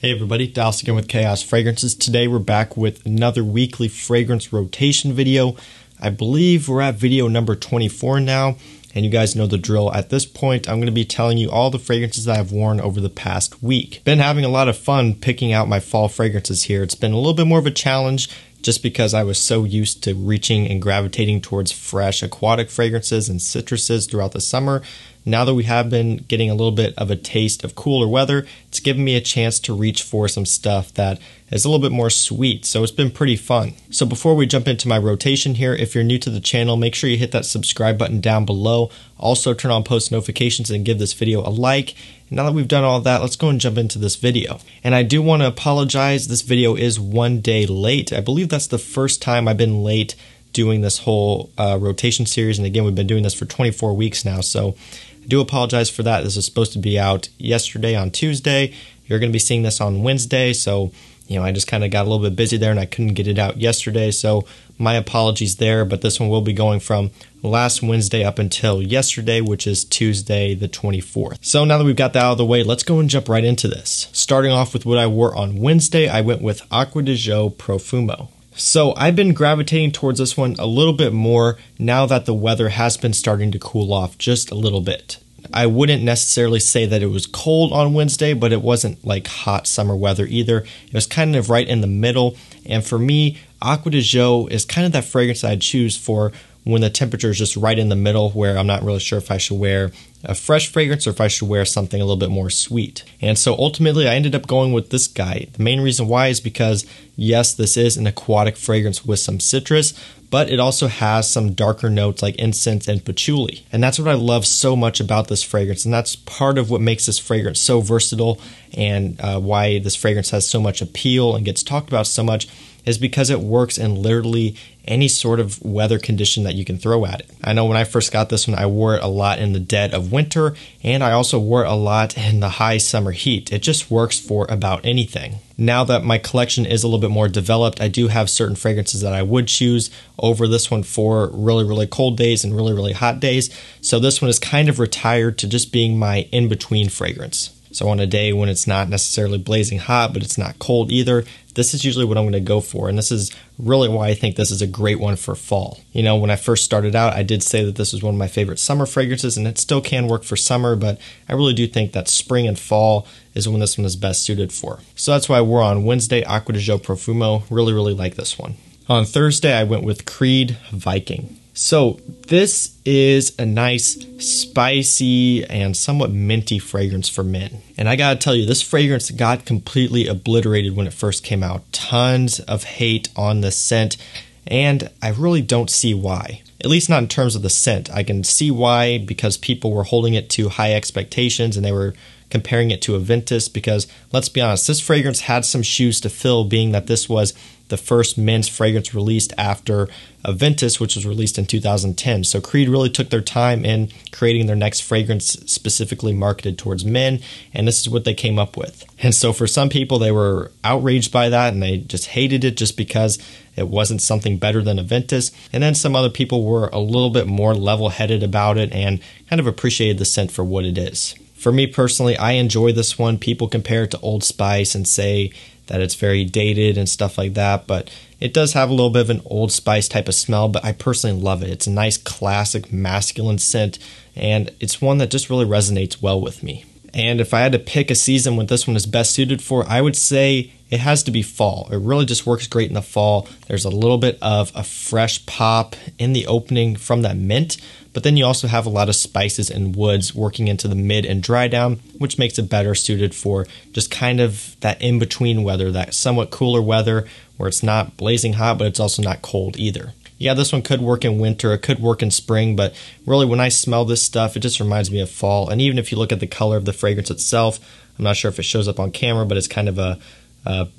Hey everybody, Dallas again with Chaos Fragrances. Today we're back with another weekly fragrance rotation video. I believe we're at video number 24 now, and you guys know the drill at this point. I'm going to be telling you all the fragrances that I've worn over the past week. Been having a lot of fun picking out my fall fragrances here. It's been a little bit more of a challenge just because I was so used to reaching and gravitating towards fresh aquatic fragrances and citruses throughout the summer. Now that we have been getting a little bit of a taste of cooler weather, it's given me a chance to reach for some stuff that is a little bit more sweet, so it's been pretty fun. So before we jump into my rotation here, if you're new to the channel, make sure you hit that subscribe button down below. Also turn on post notifications and give this video a like. Now that we've done all that, let's go and jump into this video. And I do want to apologize, this video is one day late. I believe that's the first time I've been late doing this whole rotation series, and again, we've been doing this for 24 weeks now, so I do apologize for that. This is supposed to be out yesterday on Tuesday. You're going to be seeing this on Wednesday, so you know, I just kind of got a little bit busy there and I couldn't get it out yesterday, so my apologies there, but this one will be going from last Wednesday up until yesterday, which is Tuesday the 24th. So now that we've got that out of the way, let's go and jump right into this. Starting off with what I wore on Wednesday, I went with Acqua di Gio Profumo. So I've been gravitating towards this one a little bit more now that the weather has been starting to cool off just a little bit. I wouldn't necessarily say that it was cold on Wednesday, but it wasn't like hot summer weather either. It was kind of right in the middle. And for me, Acqua di Gio is kind of that fragrance I'd choose for when the temperature is just right in the middle, where I'm not really sure if I should wear a fresh fragrance or if I should wear something a little bit more sweet. And so ultimately I ended up going with this guy. The main reason why is because yes, this is an aquatic fragrance with some citrus, but it also has some darker notes like incense and patchouli. And that's what I love so much about this fragrance. And that's part of what makes this fragrance so versatile, and why this fragrance has so much appeal and gets talked about so much, is because it works in literally any sort of weather condition that you can throw at it. I know when I first got this one, I wore it a lot in the dead of winter, and I also wore it a lot in the high summer heat. It just works for about anything. Now that my collection is a little bit more developed, I do have certain fragrances that I would choose over this one for really, really cold days and really, really hot days. So this one is kind of retired to just being my in-between fragrance. So on a day when it's not necessarily blazing hot, but it's not cold either, this is usually what I'm going to go for. And this is really why I think this is a great one for fall. You know, when I first started out, I did say that this was one of my favorite summer fragrances, and it still can work for summer, but I really do think that spring and fall is when this one is best suited for. So that's why I wore on Wednesday Acqua di Gio Profumo. Really, really like this one. On Thursday, I went with Creed Viking. So this is a nice, spicy, and somewhat minty fragrance for men. And I gotta tell you, this fragrance got completely obliterated when it first came out. Tons of hate on the scent, and I really don't see why. At least not in terms of the scent. I can see why, because people were holding it to high expectations and they were comparing it to Aventus, because let's be honest, this fragrance had some shoes to fill, being that this was the first men's fragrance released after Aventus, which was released in 2010. So Creed really took their time in creating their next fragrance specifically marketed towards men, and this is what they came up with. And so for some people, they were outraged by that and they just hated it just because it wasn't something better than Aventus. And then some other people were a little bit more level-headed about it and kind of appreciated the scent for what it is. For me personally, I enjoy this one. People compare it to Old Spice and say that it's very dated and stuff like that, but it does have a little bit of an Old Spice type of smell, but I personally love it. It's a nice, classic, masculine scent, and it's one that just really resonates well with me. And if I had to pick a season what this one is best suited for, I would say it has to be fall. It really just works great in the fall. There's a little bit of a fresh pop in the opening from that mint, but then you also have a lot of spices and woods working into the mid and dry down, which makes it better suited for just kind of that in-between weather, that somewhat cooler weather where it's not blazing hot, but it's also not cold either. Yeah, this one could work in winter, it could work in spring, but really when I smell this stuff, it just reminds me of fall. And even if you look at the color of the fragrance itself, I'm not sure if it shows up on camera, but it's kind of a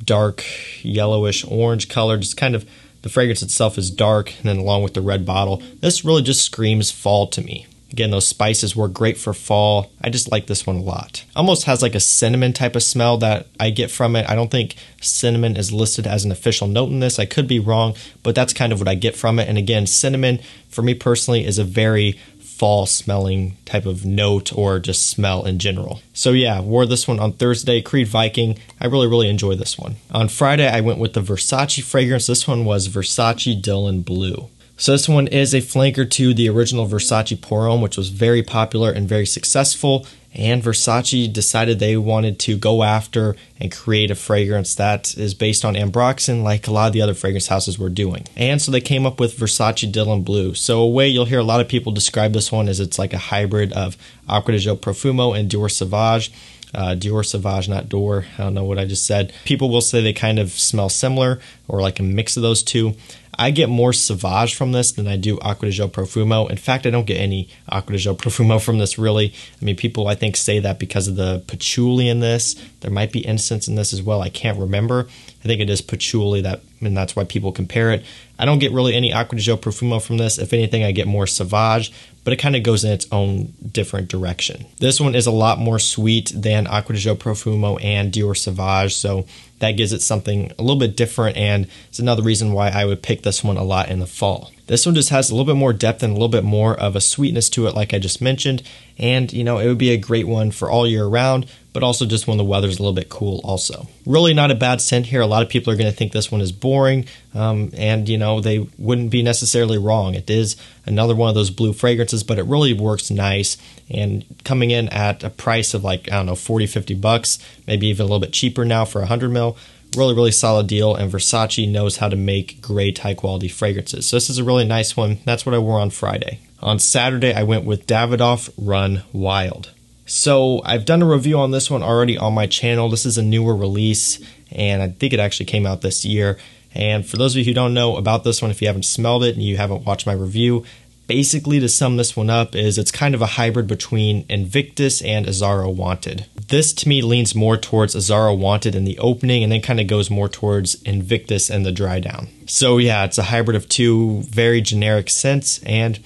dark yellowish orange color. Just kind of the fragrance itself is dark, and then along with the red bottle, this really just screams fall to me. Again, those spices were great for fall. I just like this one a lot. Almost has like a cinnamon type of smell that I get from it. I don't think cinnamon is listed as an official note in this. I could be wrong, but that's kind of what I get from it. And again, cinnamon for me personally is a very fall smelling type of note or just smell in general. So yeah, wore this one on Thursday, Creed Viking. I really enjoy this one. On Friday, I went with the Versace fragrance. This one was Versace Dylan Blue. So this one is a flanker to the original Versace Pour Homme, which was very popular and very successful. And Versace decided they wanted to go after and create a fragrance that is based on Ambroxan, like a lot of the other fragrance houses were doing. And so they came up with Versace Dylan Blue. So a way you'll hear a lot of people describe this one is it's like a hybrid of Acqua di Gio Profumo and Dior Sauvage. Dior Sauvage, not Dior. I don't know what I just said. People will say they kind of smell similar or like a mix of those two. I get more Sauvage from this than I do Acqua di Gio Profumo. In fact, I don't get any Acqua di Gio Profumo from this, really. I mean, people, I think, say that because of the patchouli in this. There might be incense in this as well. I can't remember. I think it is patchouli, and that's why people compare it. I don't get really any Acqua di Gio Profumo from this. If anything, I get more Sauvage, but it kind of goes in its own different direction. This one is a lot more sweet than Acqua di Gio Profumo and Dior Sauvage, so that gives it something a little bit different, and it's another reason why I would pick this one a lot in the fall. This one just has a little bit more depth and a little bit more of a sweetness to it, like I just mentioned, and you know, it would be a great one for all year round, but also just when the weather's a little bit cool also. Really not a bad scent here. A lot of people are going to think this one is boring, and you know, they wouldn't be necessarily wrong. It is another one of those blue fragrances, but it really works nice, and coming in at a price of like, I don't know, 40, 50 bucks, maybe even a little bit cheaper now for 100 mil. Really solid deal, and Versace knows how to make great high-quality fragrances. So this is a really nice one. That's what I wore on Friday. On Saturday, I went with Davidoff Run Wild. So I've done a review on this one already on my channel. This is a newer release, and I think it actually came out this year. And for those of you who don't know about this one, if you haven't smelled it and you haven't watched my review, basically, to sum this one up, is it's kind of a hybrid between Invictus and Azzaro Wanted. This, to me, leans more towards Azzaro Wanted in the opening and then kind of goes more towards Invictus and the dry down. So yeah, it's a hybrid of two very generic scents, and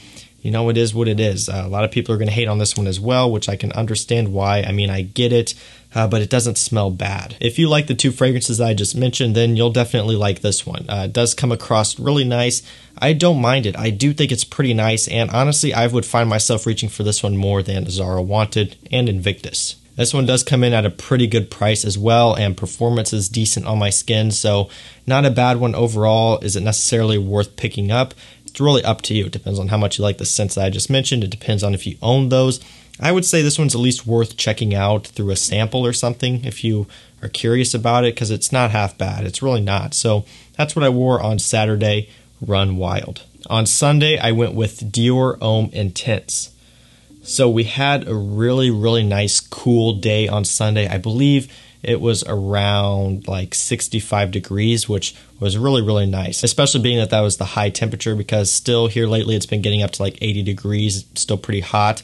you know, it is what it is. A lot of people are going to hate on this one as well, which I can understand why. I mean, I get it. But it doesn't smell bad. If you like the two fragrances I just mentioned, then you'll definitely like this one. It does come across really nice. I don't mind it. I do think it's pretty nice, and honestly, I would find myself reaching for this one more than Azzaro Wanted and Invictus. This one does come in at a pretty good price as well, and performance is decent on my skin, so not a bad one overall. Is it necessarily worth picking up? It's really up to you. It depends on how much you like the scents that I just mentioned. It depends on if you own those. I would say this one's at least worth checking out through a sample or something if you are curious about it, because it's not half bad. It's really not. So that's what I wore on Saturday, Run Wild. On Sunday, I went with Dior Homme Intense. So we had a really nice cool day on Sunday. I believe it was around like 65 degrees, which was really nice, especially being that that was the high temperature, because still here lately it's been getting up to like 80 degrees, still pretty hot.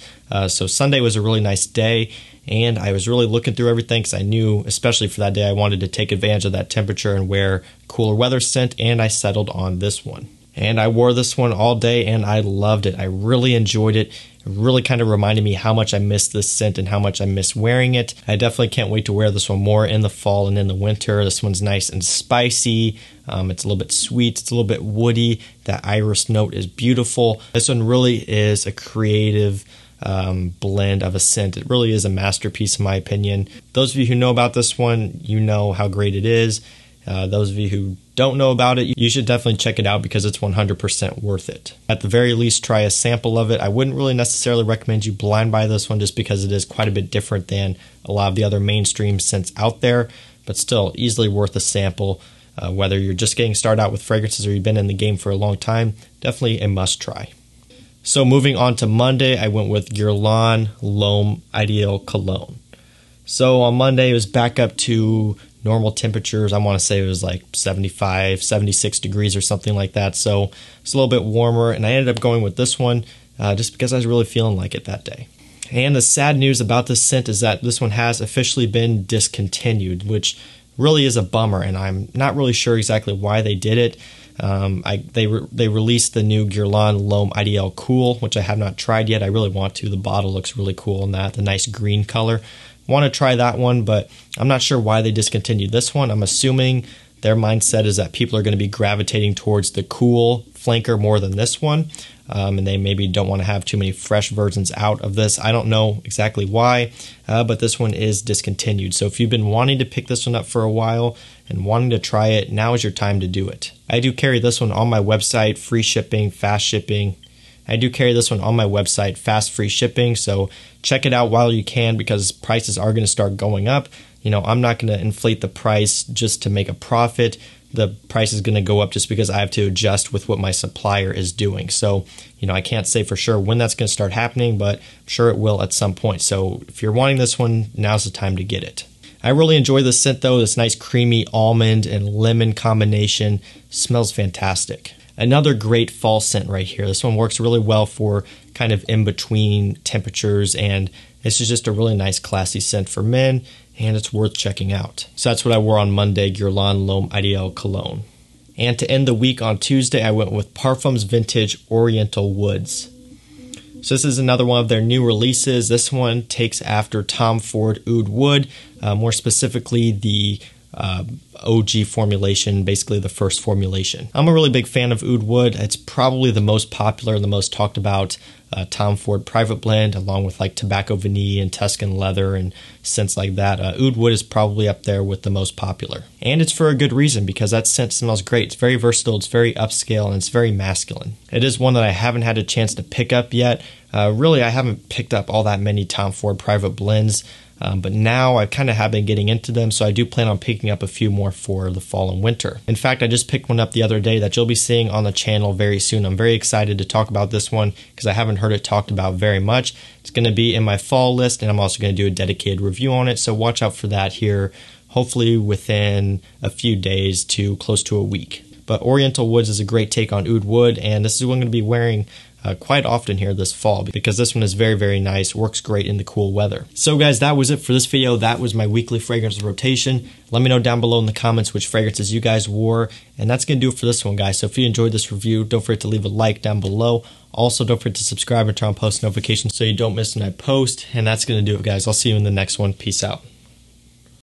So Sunday was a really nice day, and I was really looking through everything because I knew, especially for that day, I wanted to take advantage of that temperature and wear cooler weather scent, and I settled on this one. And I wore this one all day, and I loved it. I really enjoyed it. It really kind of reminded me how much I miss this scent and how much I miss wearing it. I definitely can't wait to wear this one more in the fall and in the winter. This one's nice and spicy. It's a little bit sweet. It's a little bit woody. That iris note is beautiful. This one really is a creative blend of a scent. It really is a masterpiece in my opinion. Those of you who know about this one, you know how great it is. Those of you who don't know about it, you should definitely check it out because it's 100% worth it. At the very least, try a sample of it. I wouldn't really necessarily recommend you blind buy this one just because it is quite a bit different than a lot of the other mainstream scents out there, but still easily worth a sample. Whether you're just getting started out with fragrances or you've been in the game for a long time, definitely a must try. So moving on to Monday, I went with Guerlain L'Homme Idéal Cologne. So on Monday, it was back up to normal temperatures. I want to say it was like 75, 76 degrees or something like that. So it's a little bit warmer, and I ended up going with this one just because I was really feeling like it that day. And the sad news about this scent is that this one has officially been discontinued, which really is a bummer, and I'm not really sure exactly why they did it. They released the new Guerlain L'Homme Idéal Cool, which I have not tried yet. I really want to. The bottle looks really cool in that, the nice green color. Want to try that one, but I'm not sure why they discontinued this one. I'm assuming their mindset is that people are going to be gravitating towards the cool flanker more than this one, and they maybe don't want to have too many fresh versions out of this. I don't know exactly why, but this one is discontinued. So if you've been wanting to pick this one up for a while and wanting to try it, now is your time to do it. I do carry this one on my website, free shipping, fast shipping. I do carry this one on my website, fast free shipping, so check it out while you can, because prices are going to start going up. You know, I'm not going to inflate the price just to make a profit. The price is going to go up just because I have to adjust with what my supplier is doing. So, you know, I can't say for sure when that's going to start happening, but I'm sure it will at some point. So if you're wanting this one, now's the time to get it. I really enjoy this scent though, this nice creamy almond and lemon combination. Smells fantastic. Another great fall scent right here. This one works really well for kind of in-between temperatures, and this is just a really nice classy scent for men, and it's worth checking out. So that's what I wore on Monday, Guerlain L'Homme Idéal Cologne. And to end the week on Tuesday, I went with Parfums Vintage Oriental Woods. So this is another one of their new releases. This one takes after Tom Ford Oud Wood, more specifically the OG formulation, basically the first formulation. I'm a really big fan of Oud Wood. It's probably the most popular and the most talked about Tom Ford private blend, along with like Tobacco Vanille and Tuscan Leather and scents like that. Oud Wood is probably up there with the most popular. And it's for a good reason, because that scent smells great. It's very versatile, it's very upscale, and it's very masculine. It is one that I haven't had a chance to pick up yet. Really, I haven't picked up all that many Tom Ford private blends. But now I kind of have been getting into them, so I do plan on picking up a few more for the fall and winter. In fact, I just picked one up the other day that you'll be seeing on the channel very soon. I'm very excited to talk about this one because I haven't heard it talked about very much. It's going to be in my fall list, and I'm also going to do a dedicated review on it, so watch out for that here, hopefully within a few days to close to a week. But Oriental Woods is a great take on Oud Wood, and this is what I'm going to be wearing quite often here this fall, because this one is very, very nice, works great in the cool weather. So guys, that was it for this video. That was my weekly fragrance rotation. Let me know down below in the comments which fragrances you guys wore, and that's gonna do it for this one, guys. So if you enjoyed this review, don't forget to leave a like down below. Also, don't forget to subscribe and turn on post notifications so you don't miss when I post, and that's gonna do it, guys. I'll see you in the next one. Peace out.